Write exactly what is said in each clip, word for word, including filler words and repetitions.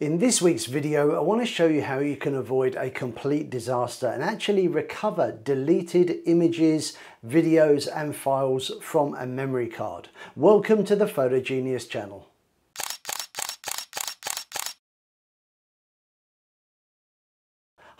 In this week's video, I want to show you how you can avoid a complete disaster and actually recover deleted images, videos and files from a memory card. Welcome to the Photo Genius channel.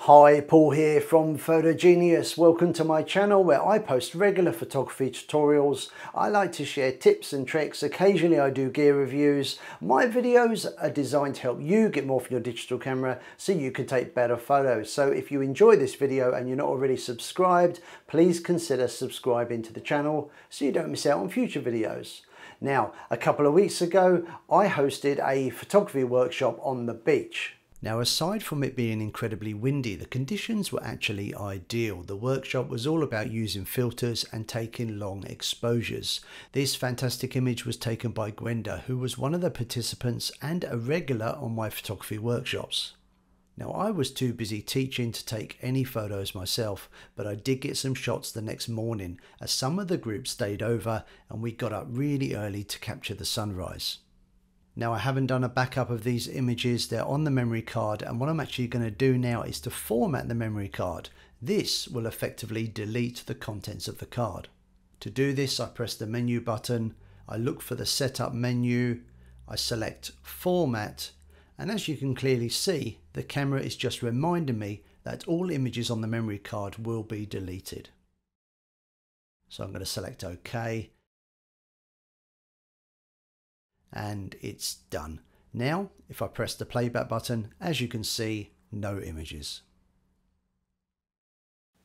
Hi, Paul here from Photo Genius. Welcome to my channel where I post regular photography tutorials. I like to share tips and tricks. Occasionally I do gear reviews. My videos are designed to help you get more from your digital camera so you can take better photos. So if you enjoy this video and you're not already subscribed, please consider subscribing to the channel so you don't miss out on future videos. Now, a couple of weeks ago, I hosted a photography workshop on the beach. Now, aside from it being incredibly windy, the conditions were actually ideal. The workshop was all about using filters and taking long exposures. This fantastic image was taken by Gwenda, who was one of the participants and a regular on my photography workshops. Now, I was too busy teaching to take any photos myself, but I did get some shots the next morning as some of the group stayed over and we got up really early to capture the sunrise. Now, I haven't done a backup of these images, they're on the memory card, and what I'm actually going to do now is to format the memory card. This will effectively delete the contents of the card. To do this, I press the menu button, I look for the setup menu, I select format, and as you can clearly see, the camera is just reminding me that all images on the memory card will be deleted. So I'm going to select OK. And it's done. Now, if I press the playback button, as you can see, no images.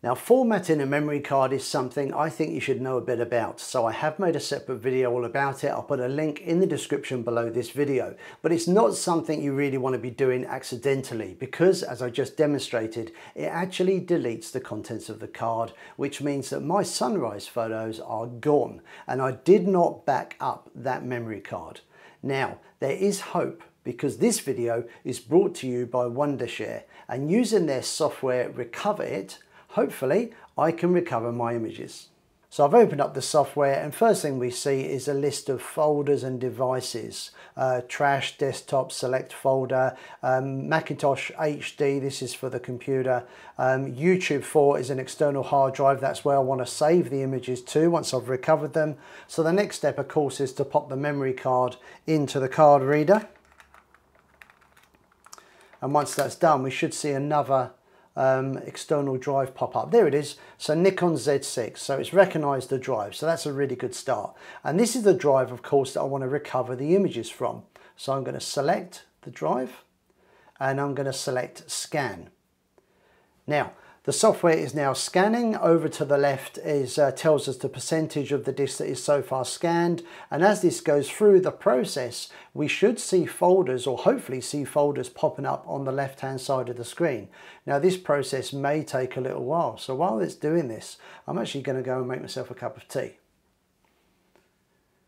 Now, formatting a memory card is something I think you should know a bit about, so I have made a separate video all about it. I'll put a link in the description below this video, but it's not something you really want to be doing accidentally because, as I just demonstrated, it actually deletes the contents of the card, which means that my sunrise photos are gone and I did not back up that memory card. Now, there is hope, because this video is brought to you by Wondershare, and using their software Recoverit, hopefully I can recover my images. So I've opened up the software, and first thing we see is a list of folders and devices. Uh, trash, desktop, select folder, um, Macintosh H D, this is for the computer. Um, YouTube four is an external hard drive, that's where I want to save the images to once I've recovered them. So the next step, of course, is to pop the memory card into the card reader. And once that's done, we should see another Um, external drive pop up. There it is. So Nikon Z six. So it's recognized the drive. So that's a really good start. And this is the drive, of course, that I want to recover the images from. So I'm going to select the drive and I'm going to select scan. Now, the software is now scanning. Over to the left is uh, tells us the percentage of the disk that is so far scanned, and as this goes through the process we should see folders, or hopefully see folders, popping up on the left hand side of the screen. Now, this process may take a little while, so while it's doing this I'm actually going to go and make myself a cup of tea.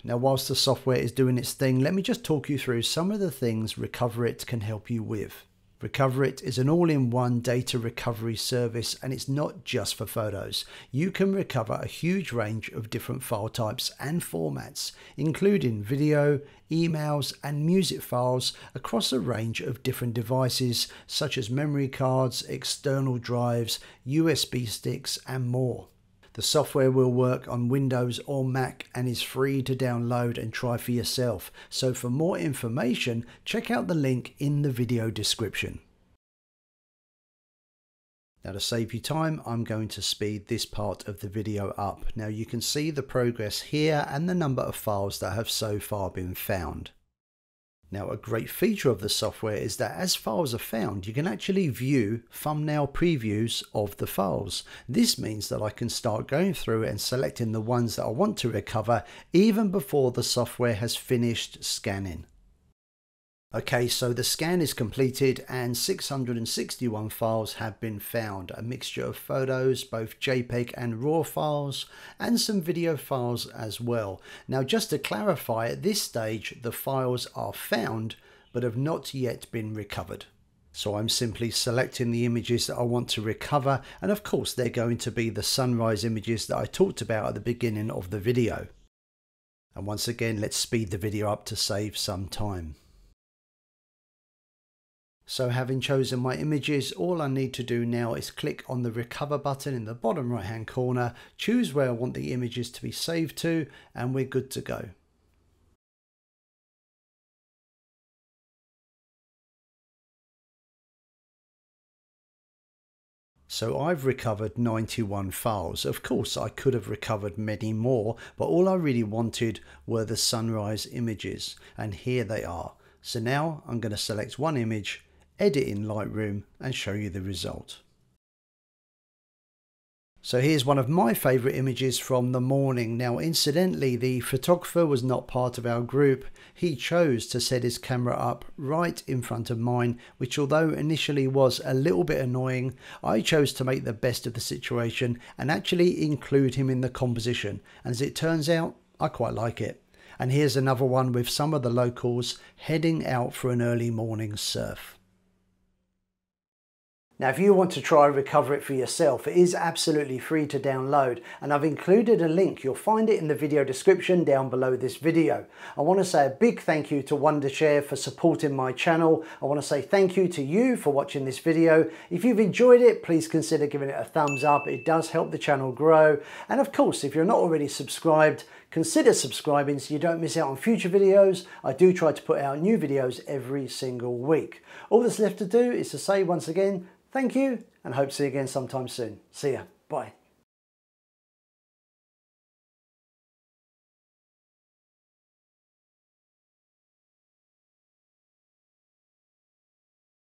Now, whilst the software is doing its thing, let me just talk you through some of the things Recoverit can help you with. Recoverit is an all-in-one data recovery service, and it's not just for photos. You can recover a huge range of different file types and formats, including video, emails and music files across a range of different devices such as memory cards, external drives, U S B sticks and more. The software will work on Windows or Mac and is free to download and try for yourself. So for more information, check out the link in the video description. Now, to save you time, I'm going to speed this part of the video up. Now, you can see the progress here and the number of files that have so far been found. Now, a great feature of the software is that as files are found, you can actually view thumbnail previews of the files. This means that I can start going through and selecting the ones that I want to recover even before the software has finished scanning. Okay, so the scan is completed and six hundred sixty-one files have been found, a mixture of photos, both JPEG and RAW files, and some video files as well. Now, just to clarify, at this stage the files are found but have not yet been recovered. So I'm simply selecting the images that I want to recover, and of course they're going to be the sunrise images that I talked about at the beginning of the video. And once again, let's speed the video up to save some time. So having chosen my images, all I need to do now is click on the recover button in the bottom right hand corner, choose where I want the images to be saved to, and we're good to go. So I've recovered ninety-one files. Of course, I could have recovered many more, but all I really wanted were the sunrise images, and here they are. So now I'm going to select one image, edit in Lightroom, and show you the result. So here's one of my favorite images from the morning. Now, incidentally, the photographer was not part of our group. He chose to set his camera up right in front of mine, which although initially was a little bit annoying, I chose to make the best of the situation and actually include him in the composition. And as it turns out, I quite like it. And here's another one with some of the locals heading out for an early morning surf. Now, if you want to try Recoverit for yourself, it is absolutely free to download, and I've included a link. You'll find it in the video description down below this video. I want to say a big thank you to Wondershare for supporting my channel. I want to say thank you to you for watching this video. If you've enjoyed it, please consider giving it a thumbs up. It does help the channel grow. And of course, if you're not already subscribed, consider subscribing so you don't miss out on future videos. I do try to put out new videos every single week. All that's left to do is to say once again, thank you, and hope to see you again sometime soon. See ya. Bye.